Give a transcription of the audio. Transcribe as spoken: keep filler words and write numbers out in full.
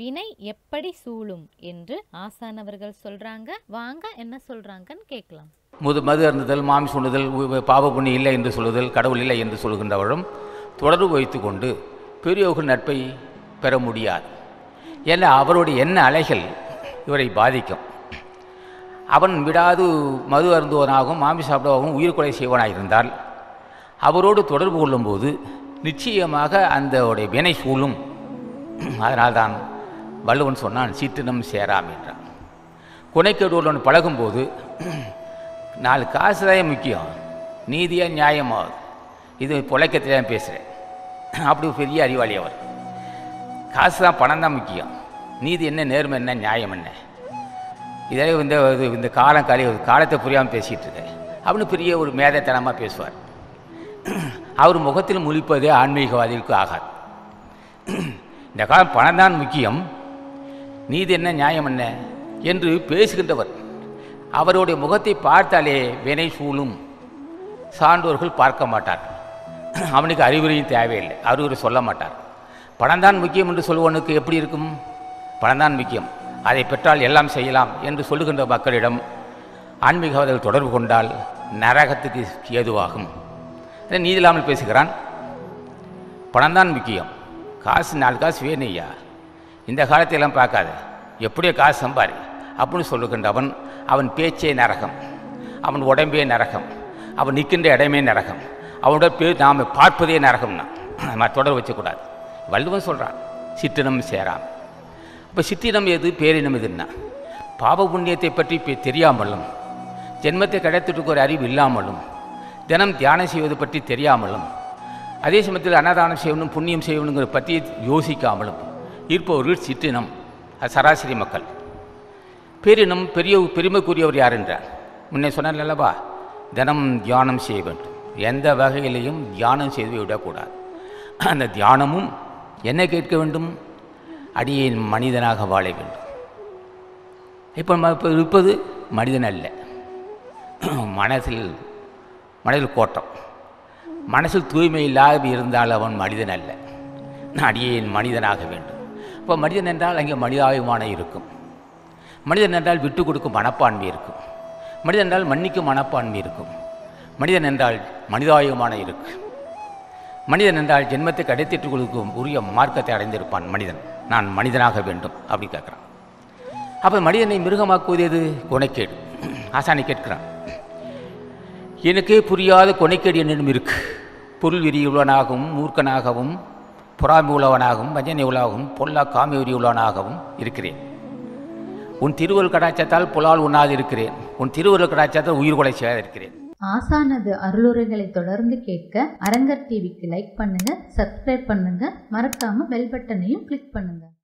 வினை எப்படி சூழும் என்று ஆசானவர்கள் சொல்றாங்க. வாங்க என்ன சொல்றாங்கன்னு கேட்கலாம். முது மது அருந்துதல், மாமிசம் உண்ணுதல், பாவ புண்ணியம் இல்லை என்று சொல்லுதல், கடவுள் இல்லை என்று சொல்கின்றவரும் தொடர்பு வைத்து கொண்டு பெரியோர்கள் நட்பை பெற முடியாது. ஏன்னா அவருடைய எண்ண அலைகள் இவரை பாதிக்கும். அவன் விடாது மது அருந்துவனாகவும் மாமி சாப்பிடுவாகவும் உயிர் கொலை செய்வனாயிருந்தால் அவரோடு தொடர்பு கொள்ளும்போது நிச்சயமாக அந்த உடைய வினை சூழும். அதனால்தான் வள்ளுவன் சொன்னான், சீற்றினம் சேராம் என்றான். குணைக்கேடுடன் பழகும்போது நாலு காசு தான் முக்கியம், நீதியாக நியாயமாகுது. இது பொழைக்கத்தான் பேசுகிறேன், அப்படி பெரிய அறிவாளி அவர். காசு தான், பணம் தான் முக்கியம். நீதி என்ன, நேர்மை என்ன, நியாயம் என்ன, இதே இந்த இந்த காலம் கழி காலத்தை புரியாமல் பேசிகிட்டு இருக்காரு அப்படின்னு பெரிய ஒரு மேதைத்தனமாக பேசுவார். அவர் முகத்தில் முழிப்பதே ஆன்மீகவாதிகளுக்கு ஆகாது. இந்த காலம் பணம் தான் முக்கியம், நீதி என்ன, நியாயம் என்ன என்று பேசுகின்றவர் அவருடைய முகத்தை பார்த்தாலே வினை சூழும். சான்றோர்கள் பார்க்க மாட்டார், அவனுக்கு அறிவுரையும் தேவையில்லை, அறிவுரை சொல்ல மாட்டார். பணம் தான் முக்கியம் என்று சொல்வனுக்கு எப்படி இருக்கும்? பணம் தான் முக்கியம், அதை பெற்றால் எல்லாம் செய்யலாம் என்று சொல்லுகின்ற மக்களிடம் ஆன்மீகவாதிகள் தொடர்பு கொண்டால் நரகத்துக்கு ஏதுவாகும். நீதி இல்லாமல் பேசுகிறான். பணம் தான் முக்கியம், காசு நாலு காசு வேணும்யா, இந்த காலத்தையெல்லாம் பார்க்காத, எப்படியோ காசு சம்பாரி அப்படின்னு சொல்லுகின்றவன் அவன் பேச்சே நரகம், அவன் உடம்பே நரகம், அவன் நிற்கின்ற இடமே நரகம், அவனோட பே நாம் பார்ப்பதே நரகம்னா நம்ம தொடர்பு வச்சக்கூடாது. வள்ளுவன் சொல்கிறான், சிற்றினம் சேராம். இப்போ சித்தினம் எது, பேரினம் எதுன்னா பாவ புண்ணியத்தை பற்றி தெரியாமலும், ஜென்மத்தை கிடைத்துட்டு ஒரு அறிவு இல்லாமலும், தினம் தியானம் செய்வது பற்றி தெரியாமலும், அதே சமயத்தில் அன்னதானம் செய்யணும் புண்ணியம் செய்யணுங்கிற பற்றி யோசிக்காமலும் இருப்பவர்கள் சிற்றினம், அது சராசரி மக்கள். பேரினம் பெரிய பெருமைக்குரியவர் யார் என்றார் முன்னே சொன்னார் அல்லவா, தினம் தியானம் செய்ய வேண்டும், எந்த வகையிலையும் தியானம் செய்து விடக்கூடாது. அந்த தியானமும் என்ன கேட்க வேண்டும், அடியேன் மனிதனாக வாழ வேண்டும். இப்போ நம்ம இப்போ இருப்பது மனிதன் அல்ல, மனசில் மனதில் கோட்டம், மனசில் தூய்மை இல்லாது இருந்தால் அவன் மனிதன் அல்ல, நான் அடியேன் மனிதனாக வேண்டும். இப்போ மனிதன் என்றால் அங்கே மனிதாபிமானம் இருக்கும், மனிதன் என்றால் விட்டு கொடுக்கும் மனப்பான்மை இருக்கும், மனிதன் என்றால் மன்னிக்கும் மனப்பான்மை இருக்கும், மனிதன் என்றால் மனிதாபிமானம் இருக்கும், மனிதன் என்றால் ஜென்மத்தை கடைத்திட்டு கொடுக்கும் உரிய மார்க்கத்தை அடைந்திருப்பான் மனிதன். நான் மனிதனாக வேண்டும் அப்படி கேட்குறான். அப்போ மனிதனை மிருகமாக்குவது எது? கொனைக்கேடு. ஆசானை கேட்குறான், எனக்கே புரியாத கொனைக்கேடு என்னும் இருக்கு. பொருள் விரியுள்ளவனாகவும் மூர்க்கனாகவும் பொறாமை உள்ளவனாகவும் வஞ்சனை உள்ளாகவும் பொல்லா காமி உரியவனாகவும் இருக்கிறேன். உன் திருவருள் கடாட்சத்தால் புலால் உண்ணாது இருக்கிறேன், உன் திருவருள் கடாட்சத்தால் உயிர் கொலை செய்யாது இருக்கிறேன். ஆசானது அருளுரைகளை தொடர்ந்து கேட்க அரங்கர் டிவிக்கு லைக் பண்ணுங்க, சப்ஸ்கிரைப் பண்ணுங்க, மறக்காம பெல் பட்டனையும் கிளிக் பண்ணுங்க.